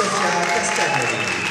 Sofia Castagnoli.